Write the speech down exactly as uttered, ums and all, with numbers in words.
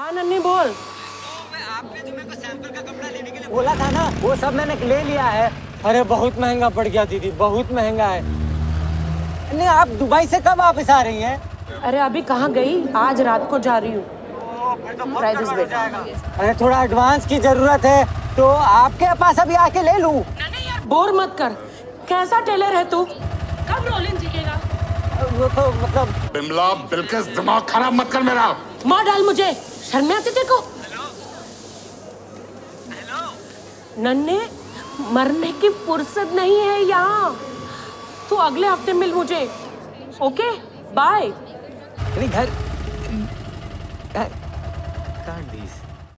हाँ नन्ही बोल। तो मैं आपने जो मेरे को सैंपल का कपड़ा लेने के लिए बोला था ना, वो सब मैंने ले लिया है। अरे बहुत महंगा पड़ गया दीदी, बहुत महंगा है। नहीं आप दुबई से कब वापस आ रही हैं? अरे अभी कहाँ गई, आज रात को जा रही हूँ। अरे थोड़ा एडवांस की जरूरत है तो आपके पास अभी आके ले लूँ। बोर मत कर, कैसा टेलर है तू, कब रोलिंग सीखेगा? वो तो मतलब बिमला बिल्कुल दिमाग खराब मत कर मेरा। मार डाल मुझे, शर्म में आती तेरे को। हेलो हेलो नन्हे, मरने की फुर्सत नहीं है यहाँ। तू अगले हफ्ते मिल मुझे, ओके बाय। घर